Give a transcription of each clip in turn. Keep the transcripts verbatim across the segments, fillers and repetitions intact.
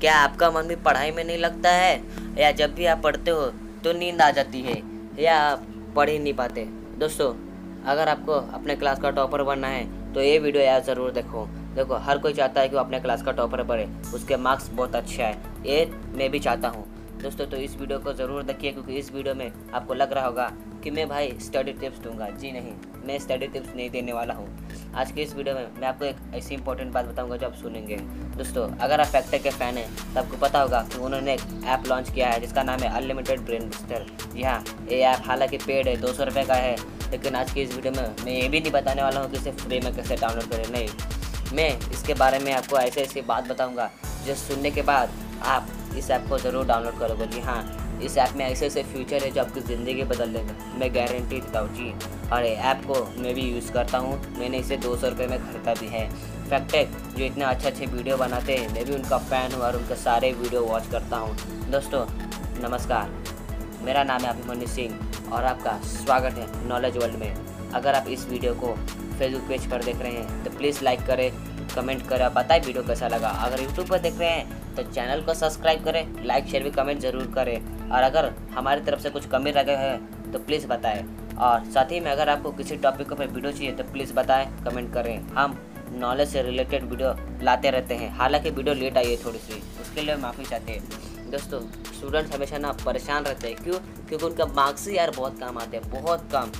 क्या आपका मन भी पढ़ाई में नहीं लगता है, या जब भी आप पढ़ते हो तो नींद आ जाती है या आप पढ़ ही नहीं पाते? दोस्तों, अगर आपको अपने क्लास का टॉपर बनना है तो ये वीडियो यार ज़रूर देखो। देखो, हर कोई चाहता है कि वो अपने क्लास का टॉपर बने, उसके मार्क्स बहुत अच्छे आए, ये मैं भी चाहता हूँ। दोस्तों, तो इस वीडियो को ज़रूर देखिए, क्योंकि इस वीडियो में आपको लग रहा होगा कि मैं भाई स्टडी टिप्स दूंगा। जी नहीं, मैं स्टडी टिप्स नहीं देने वाला हूँ। आज के इस वीडियो में मैं आपको एक ऐसी इंपॉर्टेंट बात बताऊंगा जो आप सुनेंगे। दोस्तों, अगर आप फैक्टर के फ़ैन हैं तो आपको पता होगा कि उन्होंने एक ऐप लॉन्च किया है जिसका नाम है अनलिमिटेड ब्रेन बस्टर। जी हाँ, ये ऐप हालांकि पेड है, दो सौ रुपये का है, लेकिन आज की इस वीडियो में मैं ये भी नहीं बताने वाला हूँ कि इसे फ्री में कैसे डाउनलोड करें। नहीं, मैं इसके बारे में आपको ऐसे ऐसी बात बताऊँगा जो सुनने के बाद आप इस ऐप को ज़रूर डाउनलोड करोगे। जी हाँ, इस ऐप में ऐसे ऐसे फ्यूचर है जो आपकी ज़िंदगी बदल देगा, मैं गारंटी देता हूँ। जी, और ये ऐप को मैं भी यूज़ करता हूँ, मैंने इसे दो सौ रुपये में खरीदा भी है। फैक्टेक जो इतना अच्छे अच्छे वीडियो बनाते हैं, मैं भी उनका फ़ैन हूँ और उनके सारे वीडियो वॉच करता हूँ। दोस्तों, नमस्कार, मेरा नाम है अभिमन्यु सिंह और आपका स्वागत है नॉलेज वर्ल्ड में। अगर आप इस वीडियो को फेसबुक पेज पर देख रहे हैं तो प्लीज़ लाइक करें, कमेंट करें, बताएं वीडियो कैसा लगा। अगर यूट्यूब पर देख रहे हैं तो चैनल को सब्सक्राइब करें, लाइक शेयर भी कमेंट ज़रूर करें, और अगर हमारी तरफ से कुछ कमी रह गई है तो प्लीज़ बताएं। और साथ ही में अगर आपको किसी टॉपिक पर वीडियो चाहिए तो प्लीज़ बताएं, कमेंट करें। हम नॉलेज से रिलेटेड वीडियो लाते रहते हैं, हालांकि वीडियो लेट आई है थोड़ी सी, उसके लिए माफ़ी चाहते हैं। दोस्तों, स्टूडेंट्स हमेशा ना परेशान रहते हैं, क्यों? क्योंकि उनका मार्क्स ही यार बहुत कम आते हैं, बहुत कम।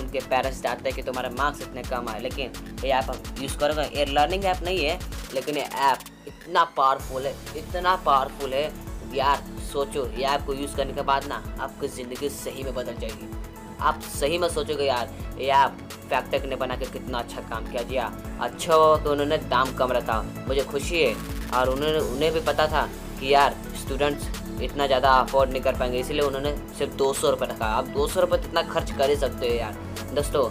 उनके पेरेंट्स चाहते हैं कि तुम्हारे मार्क्स इतने कम आए, लेकिन ये ऐप आप यूज़ करोगे, ये लर्निंग ऐप नहीं है, लेकिन ये ऐप इतना पावरफुल है, इतना पावरफुल है यार, सोचो ये ऐप को यूज़ करने के बाद ना आपकी ज़िंदगी सही में बदल जाएगी। आप सही में सोचोगे यार ये ऐप फैक्टेक ने बना के कितना अच्छा काम किया। जी हाँ, अच्छा हो कि उन्होंने दाम कम रखा, मुझे खुशी है। और उन्होंने उन्हें भी पता था कि यार स्टूडेंट्स इतना ज़्यादा अफोर्ड नहीं कर पाएंगे, इसलिए उन्होंने सिर्फ दो सौ रुपये रखा। आप दो सौ रुपये इतना खर्च कर ही सकते हो यार। दोस्तों,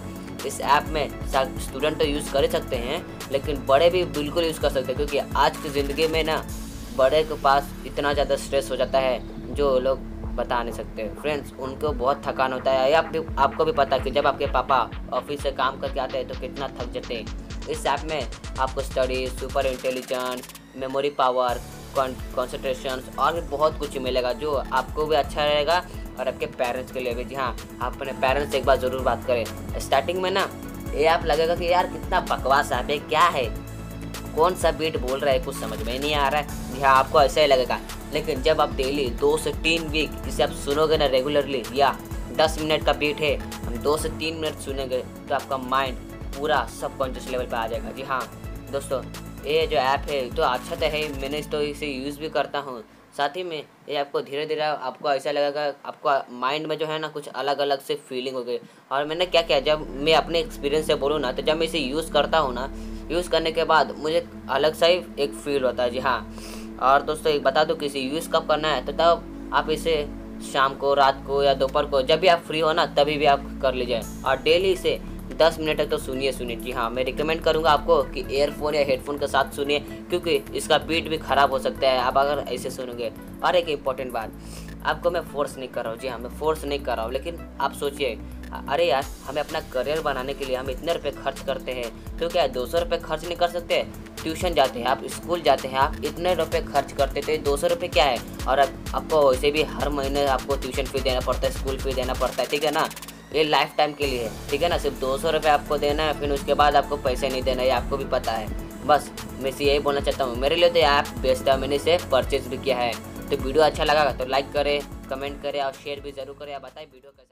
इस ऐप में स्टूडेंट तो यूज़ कर ही सकते हैं, लेकिन बड़े भी बिल्कुल यूज़ कर सकते हैं, क्योंकि आज की ज़िंदगी में ना बड़े के पास इतना ज़्यादा स्ट्रेस हो जाता है जो लोग बता नहीं सकते। फ्रेंड्स, उनको बहुत थकान होता है, या आप, आपको भी पता है कि जब आपके पापा ऑफिस से काम करके आते हैं तो कितना थक जाते हैं। इस ऐप में आपको study, super intelligence, memory power, concentration और भी बहुत कुछ मिलेगा जो आपको भी अच्छा रहेगा और आपके पेरेंट्स के लिए भी। जी हाँ, आप अपने पेरेंट्स से एक बार ज़रूर बात करें। स्टार्टिंग में ना ये आप लगेगा कि यार कितना बकवास ऐप है, क्या है, कौन सा बीट बोल रहा है, कुछ समझ में नहीं आ रहा है। जी हाँ, आपको ऐसा ही लगेगा, लेकिन जब आप डेली दो से तीन वीक इसे आप सुनोगे ना रेगुलरली, या दस मिनट का बीट है हम दो से तीन मिनट सुनेंगे तो आपका माइंड पूरा सबकॉन्शियस लेवल पर आ जाएगा। जी हाँ दोस्तों, ये जो ऐप है तो अच्छा तो है, मैंने तो इसे यूज़ भी करता हूँ। साथ ही में ये आपको धीरे धीरे आपको ऐसा लगेगा, आपका माइंड में जो है ना कुछ अलग अलग से फीलिंग हो गई। और मैंने क्या किया, जब मैं अपने एक्सपीरियंस से बोलूँ ना, तो जब मैं इसे यूज़ करता हूँ ना, यूज़ करने के बाद मुझे अलग सा ही एक फील होता है। जी हाँ, और दोस्तों एक बता दूँ कि इसे यूज़ कब करना है, तो तब आप इसे शाम को, रात को या दोपहर को जब भी आप फ्री हो ना तभी भी आप कर लीजिए, और डेली इसे दस मिनट तक तो सुनिए सुनिए। जी हाँ, मैं रिकमेंड करूँगा आपको कि एयरफोन या हेडफोन के साथ सुनिए, क्योंकि इसका बीट भी ख़राब हो सकता है आप अगर ऐसे सुनोगे। और एक इम्पॉर्टेंट बात, आपको मैं फोर्स नहीं कर रहा हूँ। जी हाँ, मैं फोर्स नहीं कर रहा हूँ, लेकिन आप सोचिए, अरे यार हमें अपना करियर बनाने के लिए हम इतने रुपये खर्च करते हैं, तो क्या दो सौ रुपये खर्च नहीं कर सकते? ट्यूशन जाते हैं आप, स्कूल जाते हैं आप, इतने रुपये खर्च करते थे, दो सौ रुपये क्या है? और अब आपको वैसे भी हर महीने आपको ट्यूशन फीस देना पड़ता है, स्कूल फीस देना पड़ता है, ठीक है ना? ये लाइफ टाइम के लिए, ठीक है ना? सिर्फ दो सौ रुपये आपको देना है, फिर उसके बाद आपको पैसे नहीं देना, ये आपको भी पता है। बस मैं से यही बोलना चाहता हूँ, मेरे लिए तो ऐप बेस्ट है, मैंने इसे परचेज भी किया है। तो वीडियो अच्छा लगा तो लाइक करें, कमेंट करें और शेयर भी ज़रूर करें। आप बताएं वीडियो कैसे।